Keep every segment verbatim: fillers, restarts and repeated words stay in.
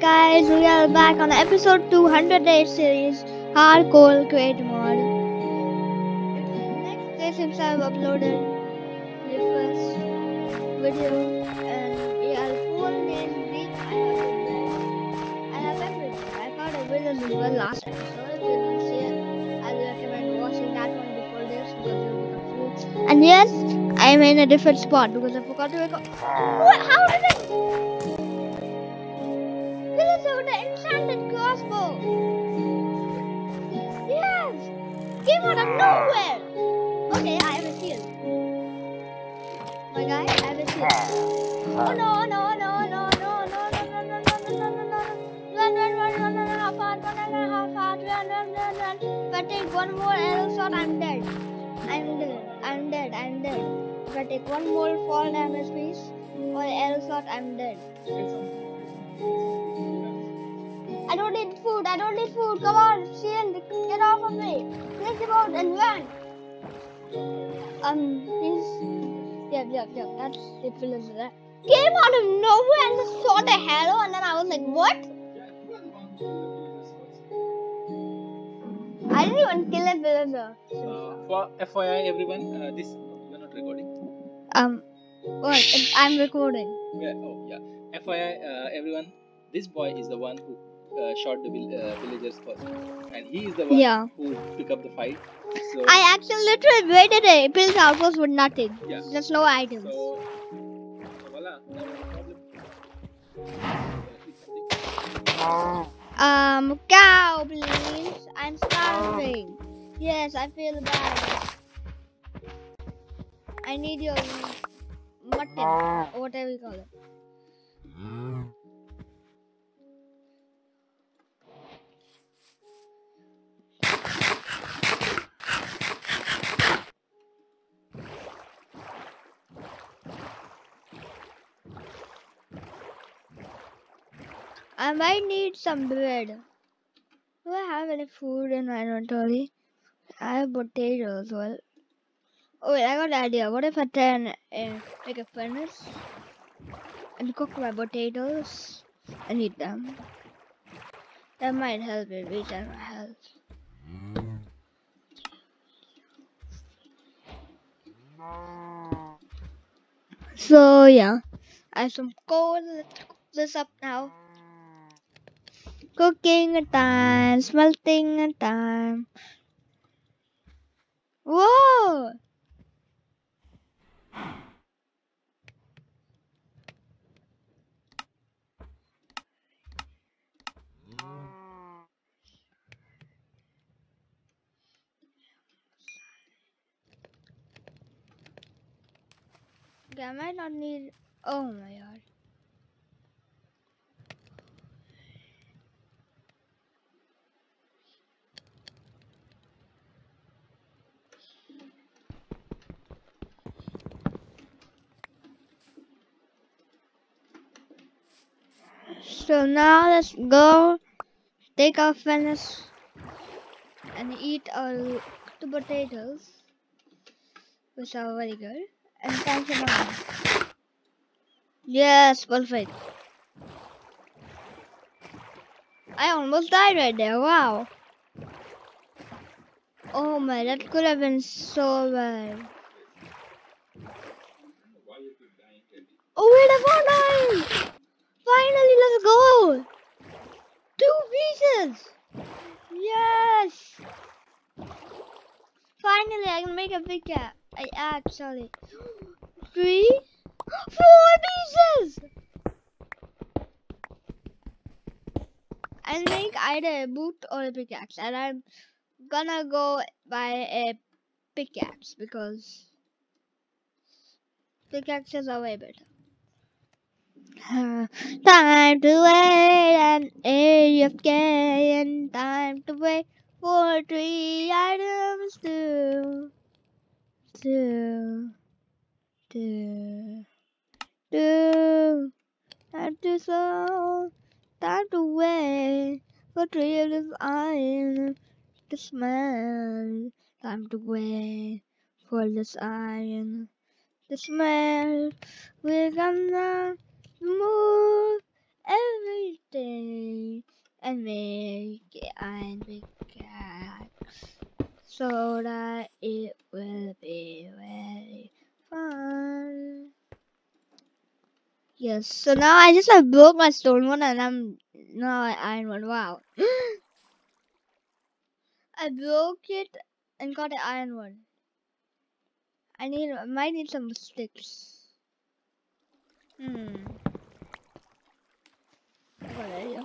guys, we are back on episode two hundred eight series Hardcore Create Mod. Next day since I have uploaded the first video and yeah, full name week I have uploaded. I have everything. I found a villain as well last episode. If you don't see it, I'll recommend watching that one before this because it will be. And yes, I am in a different spot because I forgot to record. What? How did I? The enchanted crossbow! Yes! Came out of nowhere! Okay, I have a shield. My guy, I have a shield. Oh no, no, no, no, no, no, no, no, no, no, no, no, no, run, run, run, run, run, run, apart, one and a half heart, run, run, run, run. If I take one more arrow shot, I'm dead. I'm dead, I'm dead, I'm dead. If I take one more fall damage piece or arrow shot, I'm dead. I don't need food, I don't need food, come on, shield, get off of me, click the boat and run. Um, he's, yep, yep, yep, that's the village there. Came out of nowhere and just saw the arrow and then I was like, what? I didn't even kill a villager. Uh, for F Y I everyone, uh, this, you're not recording. Um, what, I'm recording. Yeah, oh, yeah, F Y I uh, everyone, this boy is the one who Uh, shot the vill uh, villagers first, and he is the one yeah. who picked up the fight. So I actually literally waited a built outpost with nothing, yeah. just no items. So, voila, that was the problem. Um, cow, please. I'm starving. Yes, I feel bad. I need your mutton, or whatever you call it. I might need some bread. Do I have any food in my inventory? I have potatoes as well. Oh wait, I got an idea. What if I turn uh, like a furnace and cook my potatoes and eat them? That might help it return my health. So yeah, I have some coal. Let's cook this up now. Cooking time, smelting time. Whoa! Okay, I might not need. Oh my god. So now let's go take our furnace and eat our two potatoes, which are very good. And thank you, Mom. Yes, perfect. I almost died right there. Wow. Oh my, that could have been so bad. Oh wait, I found iron! Finally, let's go! Two pieces! Yes! Finally, I can make a big cat. I actually. Three? Four pieces! I'll make either a boot or a pickaxe. And I'm gonna go buy a pickaxe because pickaxes are way better. Uh, time to wait and A F K and time to wait for three items to to to to time to so time to wait for three items iron to smell time to wait for this iron to smell we come now move everything and make it and pickaxe so that it will be very fun. Yes, so now I just I broke my stone one and I'm now I iron one. Wow. I broke it and got an iron one. I need I might need some sticks. Hmm. Oh, there you go.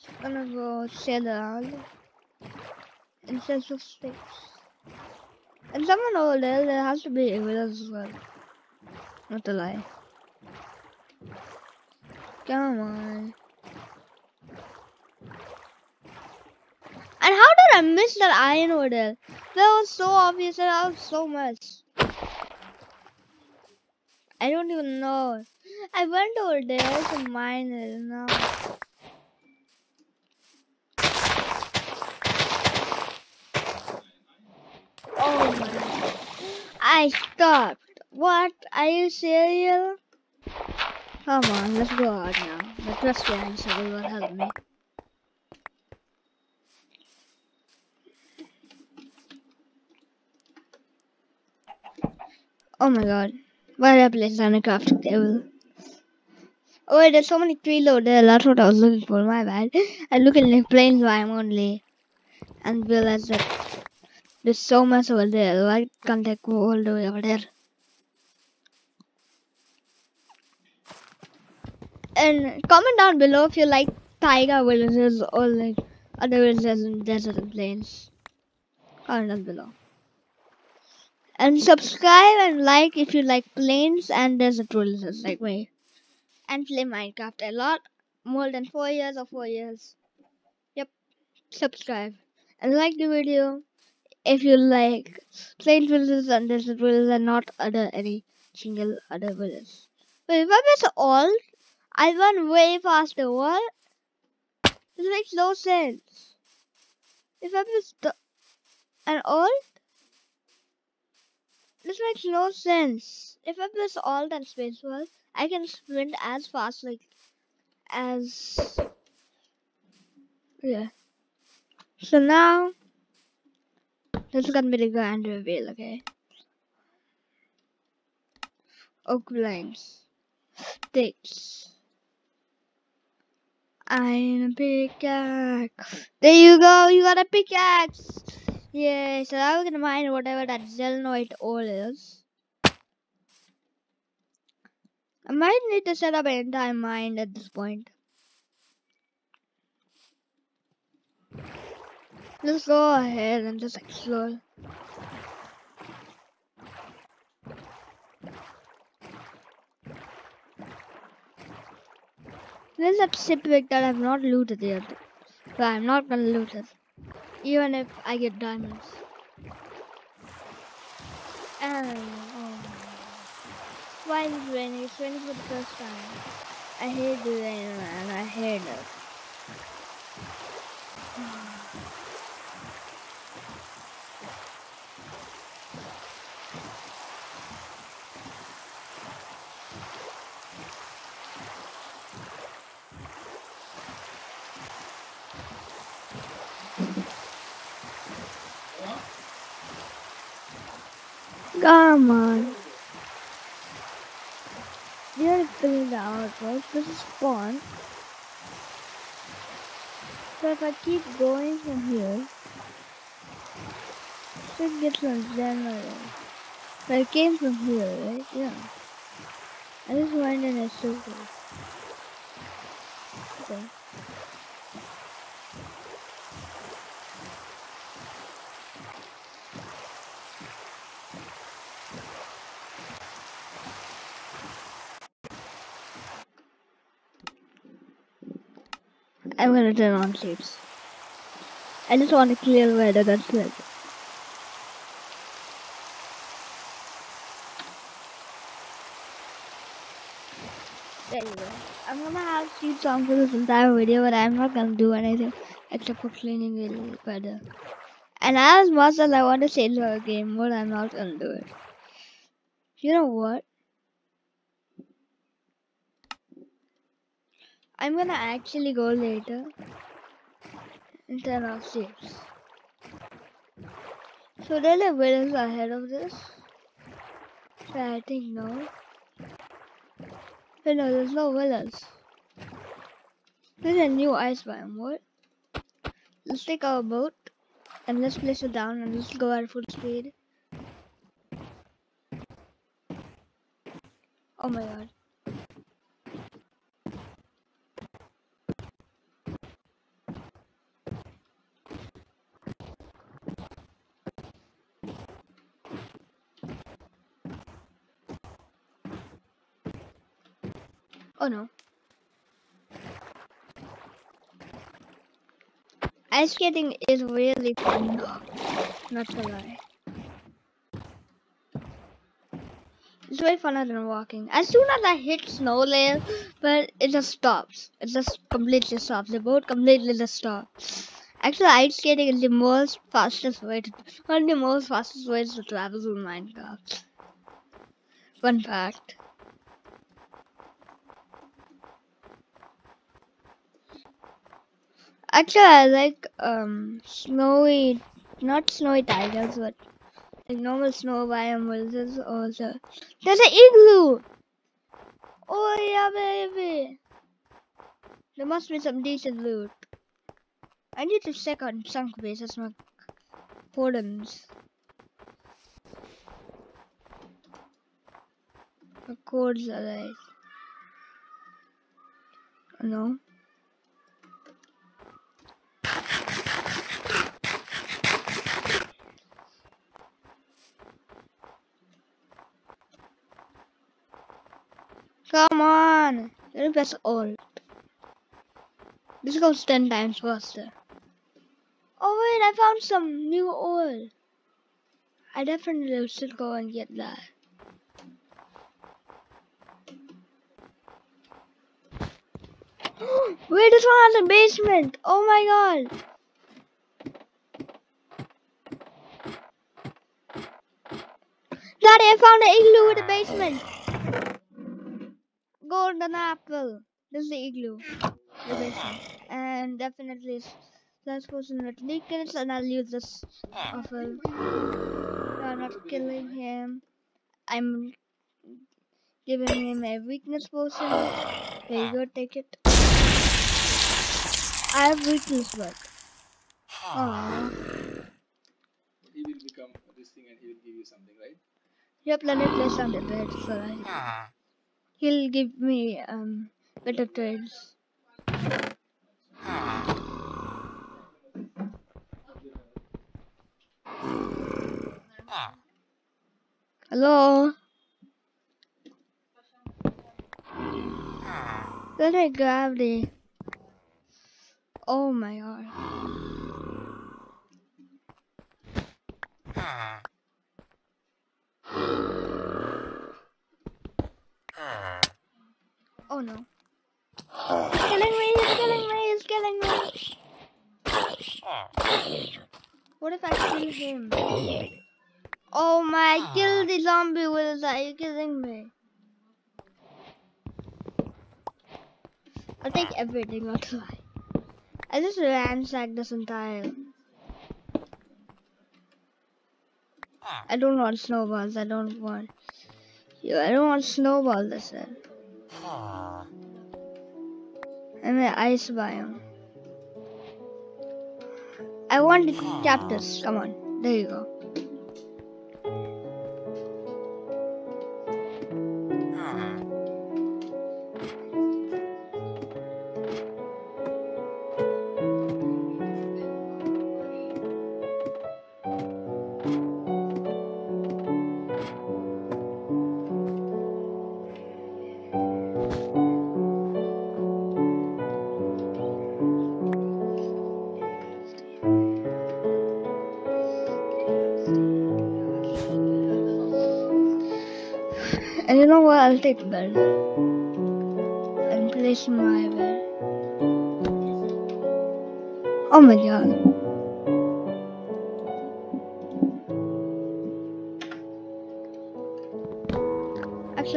Just gonna go sail around and set some sticks. And someone over there, there has to be a village as well. Not a lie. Come on. And how did I miss that iron over there? That was so obvious and that was so much. I don't even know. I went over there to mine it and now. Oh my god. I stopped. What? Are you serious? Come on, let's go out now. The trust behind so will help me. Oh my god. Why did I place a crafting table? Oh wait, there's so many trees over there. That's what I was looking for. My bad. I look at the plains biome only. And realize that there's so much over there. Why can't I go all the way over there? And comment down below if you like tiger villages or like other villages in desert and plains. Comment down below. And subscribe and like if you like plains and desert villages like me. And play Minecraft a lot. More than four years or four years. Yep. Subscribe. And like the video if you like plains villages and desert villages and not other any single other villages. But if I press all, I run way faster. What? This makes no sense. If I press an alt, this makes no sense. If I press alt and space bar, I can sprint as fast like as yeah. So now this is gonna be the grand reveal, okay? Oak blinds, sticks. I'm a pickaxe. There you go, you got a pickaxe. Yay, so now we're gonna mine whatever that zelenoid ore is. I might need to set up an entire mine at this point. Let's go ahead and just explore. There's a shipwreck that I've not looted yet, but I'm not gonna loot it, even if I get diamonds. And oh, why is it raining? It's raining for the first time. I hate the rain, man. I hate it. Come on. You gotta figure out first. This is spawn. So if I keep going from here, I should get some general. But I came from here, right? Yeah. I just went in a circle. Okay. I'm gonna turn on shapes. I just want to clear weather, that's it. There you go. I'm gonna have sheep song for this entire video, but I'm not gonna do anything except for cleaning the weather. And as much as I want to change our game mode, I'm not gonna do it. You know what? I'm gonna actually go later and turn off saves. So there's a videos ahead of this. So I think no. But no, there's no villas. There's a new ice biome. What? Let's take our boat and let's place it down and let's go at full speed. Oh my god. Oh no. Ice skating is really fun, not to lie. It's way funner than walking. As soon as I hit snow layer, but it just stops. It just completely stops. The boat completely just stops. Actually, ice skating is the most fastest way to, one of the most fastest ways to travel through Minecraft. Fun fact. Actually, I like um snowy, not snowy tigers, but like normal snow biome versus also. There's an igloo! Oh yeah, baby! There must be some decent loot. I need to check on sunk base, that's my coordinates. The codes are right. Oh, no. Come on! Let me press alt. This goes ten times faster. Oh wait, I found some new oil. I definitely should go and get that. Wait, this one has a basement! Oh my god! Daddy, I found an igloo with a basement! Golden apple. This is the igloo. The and definitely let's go to the leakers and I'll use this offer. No, I'm not killing him. I'm giving him a weakness potion. There you go, take it. I have weakness work. Aww. He will become this thing and he will give you something, right? Yep, let me place on the bed, so I he'll give me um better trades. Hello? Let me grab the. Oh my god. Oh no. He's killing me, he's killing me, he's killing me. What if I kill him? Oh my, I killed the zombie with that, you're killing me. I'll take everything, not to lie. I just ransacked this entire. I don't want snowballs, I don't want. Yeah, I don't want snowballs, I said. I'm in the ice biome. I want the cactus. Come on, there you go. And you know what, I'll take the bed and place my bed. Oh my god.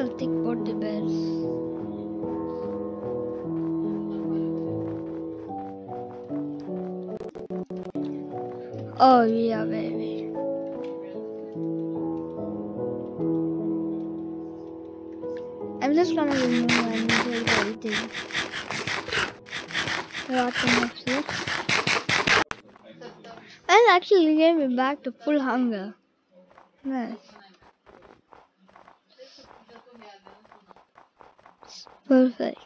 something for the bears. Oh yeah, baby. I'm just gonna remove everything. And actually you gave me back to full hunger. Nice. It's perfect.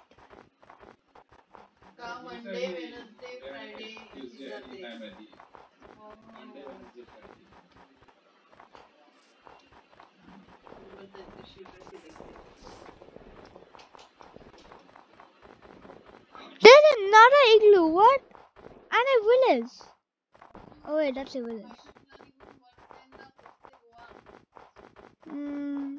There's another igloo, what? And a village. Oh wait, that's a village. Mm.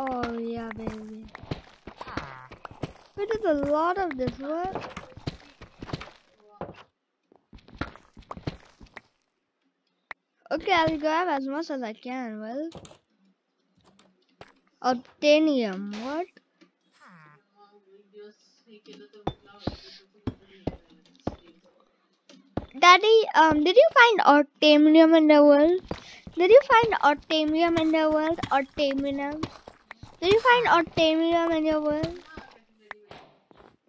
Oh yeah, baby. But there's a lot of this, what? Okay, I'll grab as much as I can, well. Obtainium, what? Daddy, um, did you find Obtainium in the world? Did you find Obtainium in the world? Obtainium? Did you find Obtainium in your world?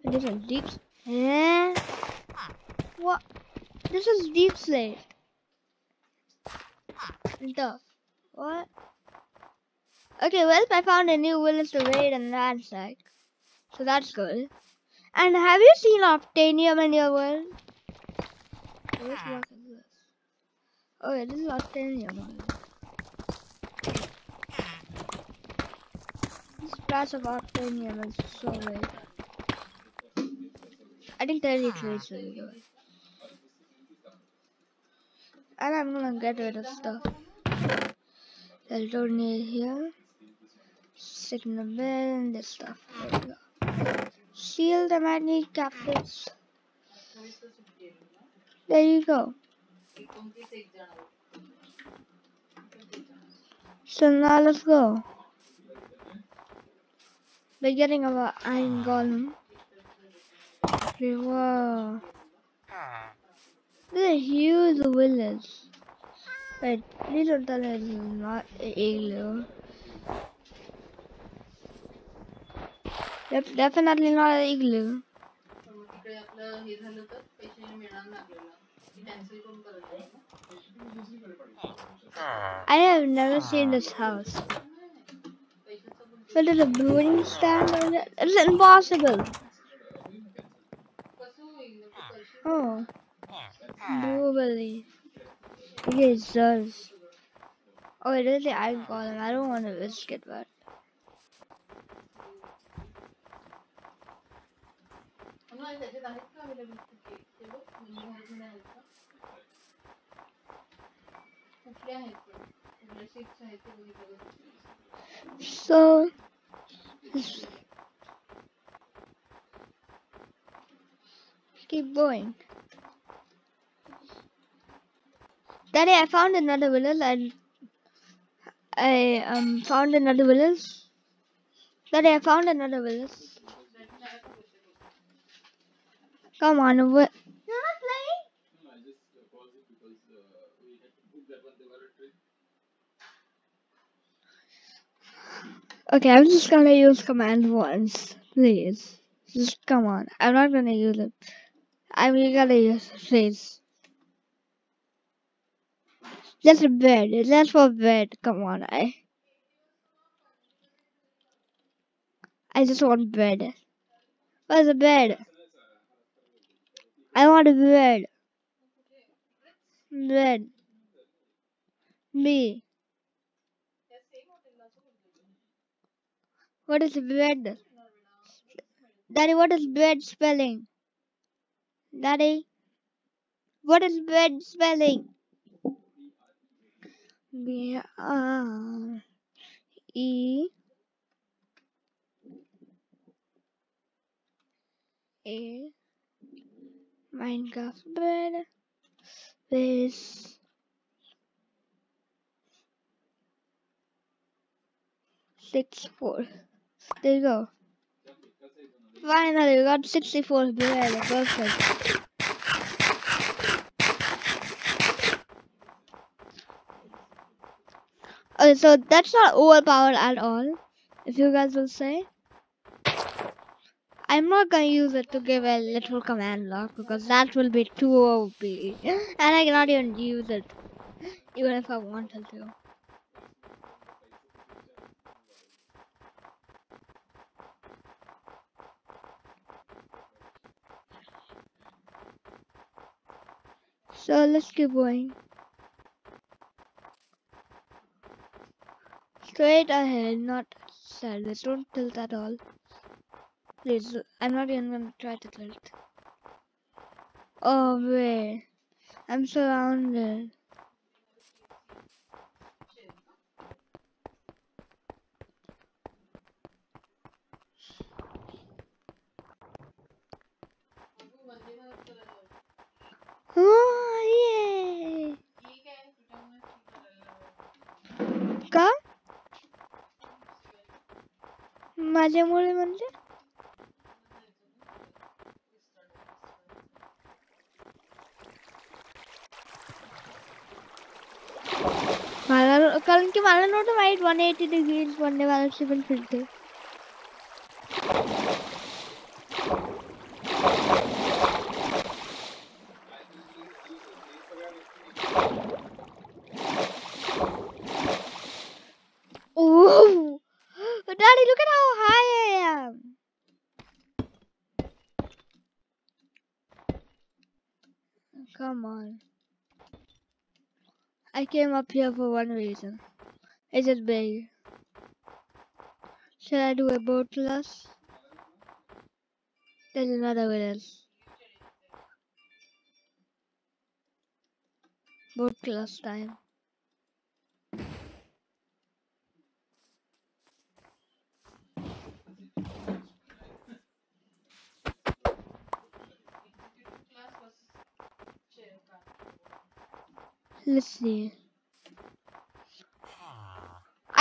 This is deep. Yeah. What? This is deep slate. The what? Okay, well, I found a new village to raid and ransack. So that's good. And have you seen Obtainium in your world? Which block is this? Oh, yeah, this is Obtainium. This splash of Obtainium is so big. I think thirty trades will do it. And I'm gonna get rid of stuff. I'll don't need here. Stick in the bed and this stuff. Shield, I might need captives. There you go. So now let's go. We're getting our iron golem. Okay, wow. This is a huge village. Wait, please don't tell me it's not an igloo. Yep, definitely not an igloo. I have never seen this house. But there's a brewing stand on it. It's impossible. Oh. Brewing. Okay, it does. Oh, it is the iron golem. I don't want to risk it, but. So. Keep going. Daddy, I found another village. I, I um found another village. Daddy, I found another village. Come on, over. You're not playing? No, I just paused it because we had to book that one. They were at Okay, I'm just gonna use command once, please. Just come on. I'm not gonna use it. I'm gonna use it, please. That's a bed. That's for bed. Come on, I. I just want bed. Where's the bed? I want a bed. Bed. Me. What is bed? Daddy, what is bed spelling? Daddy, what is bed spelling? B R E A Minecraft bed. This sixty-four. There you go. Finally, we got sixty-four barely. Perfect. Okay, so that's not overpowered at all, if you guys will say. I'm not gonna use it to give a literal command lock because that will be too O P, and I cannot even use it, even if I wanted to. So let's keep going. Straight ahead, not sideways. Don't tilt at all. Please, I'm not even gonna try to tilt. Oh wait, I'm surrounded. Oh yay! Ka? Maja mole manje? कल के माला नोट वाइट one eighty degrees बनने वाला शिवन फिल्टे oh daddy look at how high I am come on I came up here for one reason. It's just big. Should I do a boat class? There's another way else. Boat class time. Let's see.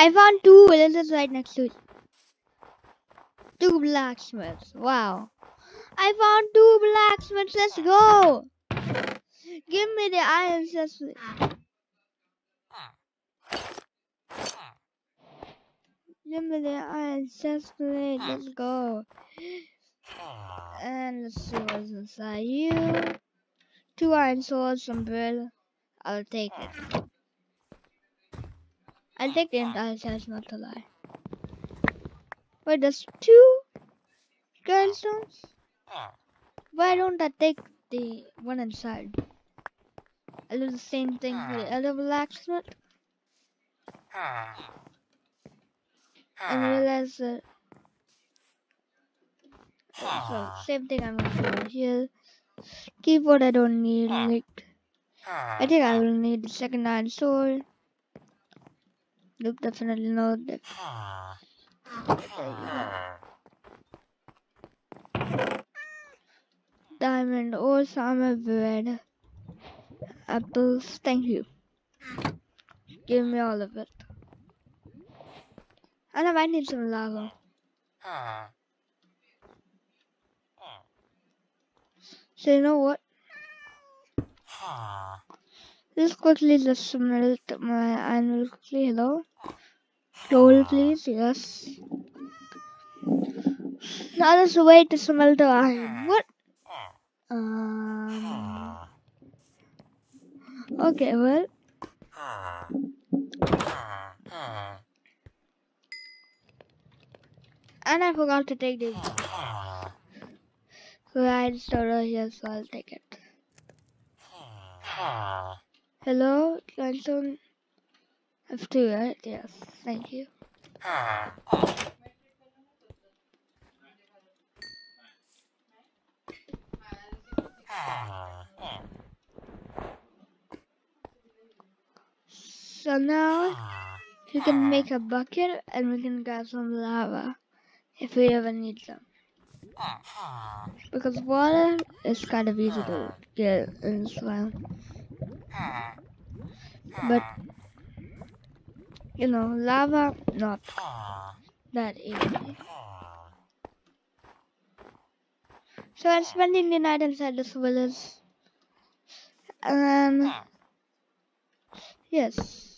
I found two villages right next to it. Two blacksmiths. Wow. I found two blacksmiths. Let's go. Give me the iron. Let's... Give me the iron. Let's, let's go. And let's see what's inside you. Two iron swords, some bread. I'll take it. I'll take the entire chest, not to lie. Wait, there's two grindstones? Why don't I take the one inside? I'll do the same thing for the other blacksmith. And realize that. So, same thing I'm gonna do here. Keep what I don't need. Like, I think I will need the second iron sword. Look, definitely not. Def Diamond ore, summer bread, apples. Thank you. Give me all of it. And I might need some lava. So you know what? Just quickly just smelt my iron quickly, hello? Gold please, yes. Now there's a way to smelt the iron. What? Um, okay, well. And I forgot to take the right story here, so I'll take it. Hello, grindstone. Have two, right? Yes, thank you. So now we can make a bucket and we can grab some lava if we ever need some. Because water is kind of easy to get in this round. But, you know, lava, not. that easy. So I'm spending the night inside this village. Um, yes.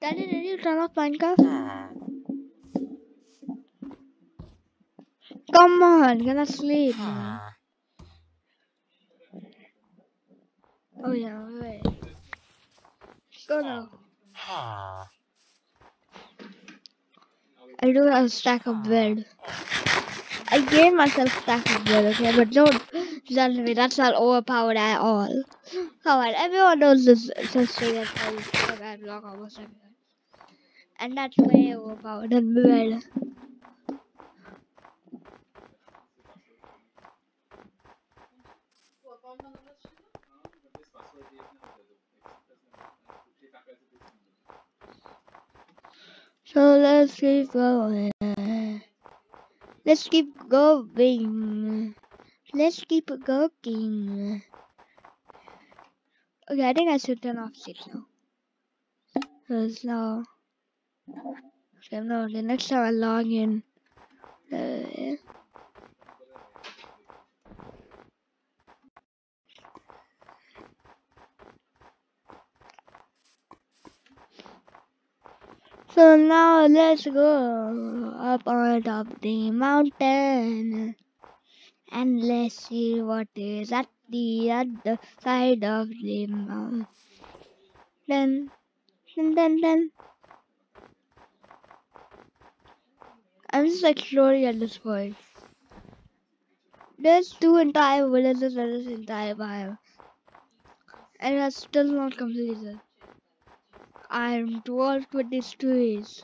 Daddy, did you turn off Minecraft? Come on, gonna sleep. Oh yeah, wait. Go now. I do have a stack of bread. I gave myself a stack of bread, okay? But don't judge me, that's not overpowered at all. Alright, everyone knows this sister that I use because I block almost everyone. And that's way overpowered than bread. So let's keep going. Let's keep going. Let's keep going. Okay, I think I should turn off sleep now. Cause now, okay, no, the next time I log in. Uh, So now let's go up on top of the mountain and let's see what is at the other side of the mountain. Then, then, then. I'm just exploring at this point. There's two entire villages in this entire biome, and it's still not completed. I'm dwarfed with these trees.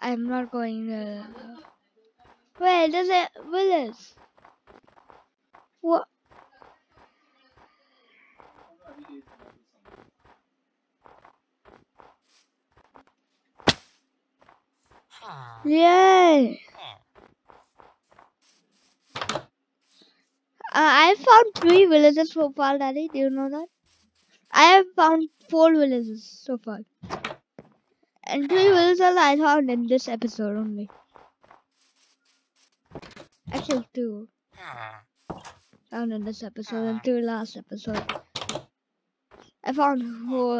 I'm not going there. Wait, there's a village. What? Yay! Uh, I found three villages so far, Daddy. Do you know that? I have found four villages so far. And three villages I found in this episode only. Actually two. Found in this episode and two last episode. I found four.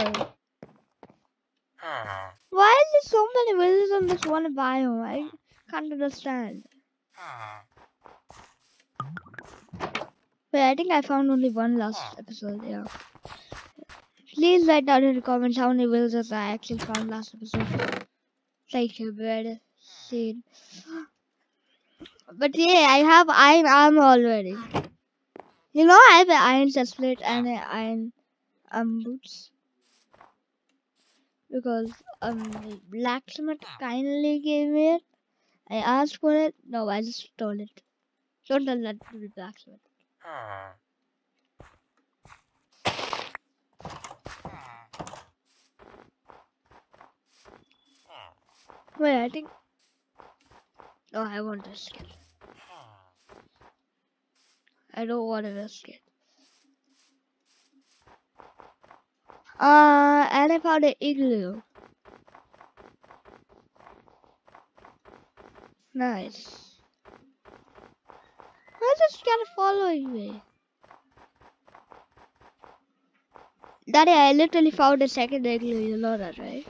Why is there so many villages on this one biome? I can't understand. But I think I found only one last episode, yeah. Please write down in the comments how many villages I actually found last episode. Like your bread seed. But yeah, I have iron armor already. You know, I have an iron chestplate and an iron um boots. Because um the blacksmith kindly gave me it. I asked for it. No, I just stole it. Don't tell that to the blacksmith. Wait, I think. No, I won't risk it. I don't want to risk it. Uh, and I found an igloo. Nice. Why is this guy following me? Daddy, I literally found a second igloo. You know that, right?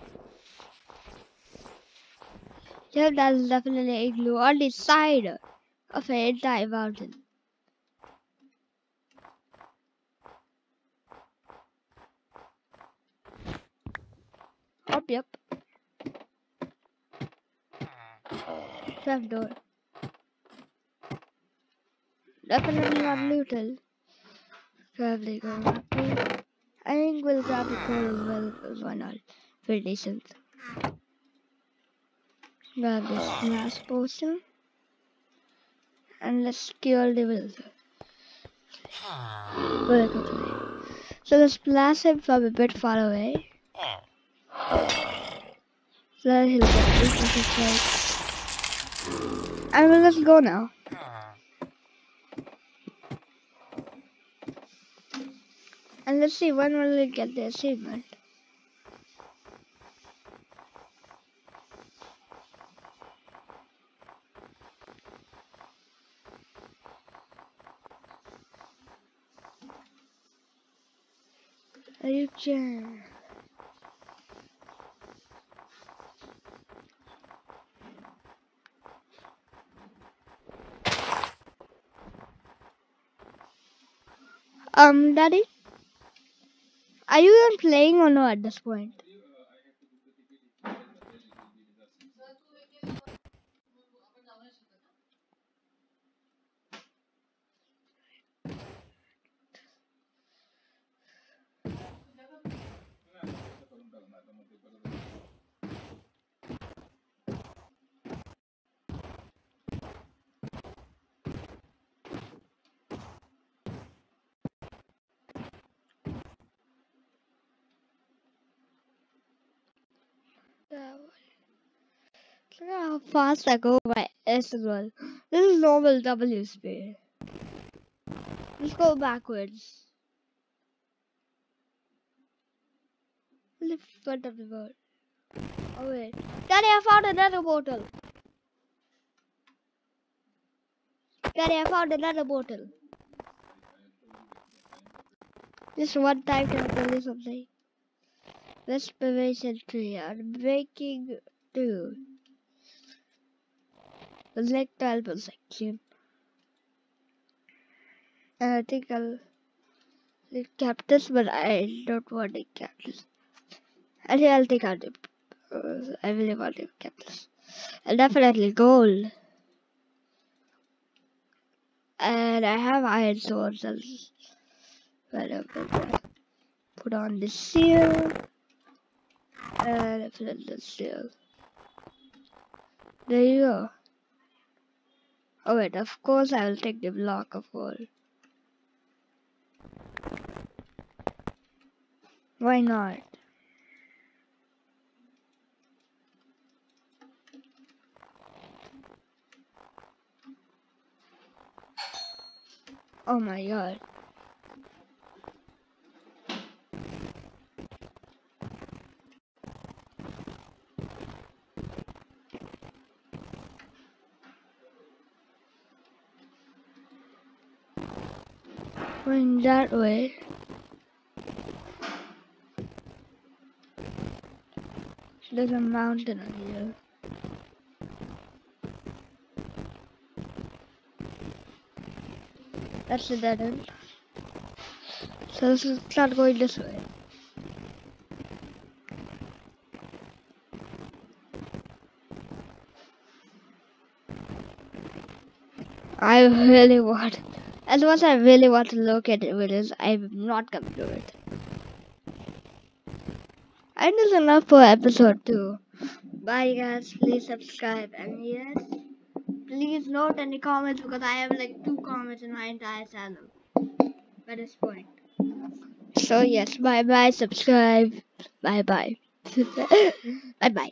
Yeah, that is definitely an igloo on the side of an entire mountain. Up, yep. Trapdoor. Definitely not looted. Probably going up here. I think we'll grab the coal as well, because why not? Pretty decent. Grab this glass potion and let's kill the villager. So let's blast him from a bit far away. So that he'll get this as a check. And we'll just go now. And let's see when will we get the achievement. Hayırcan. Um, Daddy, are you even playing or no at this point? Look at how fast I go by S as well. This is normal W speed. Let's go backwards. Lift front of the world. Oh wait. Daddy, I found another bottle. Daddy, I found another bottle. Just one time can I tell you something? Respiration tree and breaking two. Electile section. And I think I'll need cactus, but I don't want a cactus. I think I'll take out the uh, I really want a cactus. And definitely gold. And I have iron swords. I'll put on the seal. And I put on the seal. There you go. Oh wait, of course I will take the block of gold. Why not? Oh my god. Going that way. There's a mountain on here. That's the dead end. So let's start going this way. I really want. As much as I really want to look at it, is I'm not gonna do it. I think that's enough for episode two. Bye guys, please subscribe, and yes, please note any comments because I have like two comments in my entire channel by this point. So yes, bye bye, subscribe, bye bye, bye bye.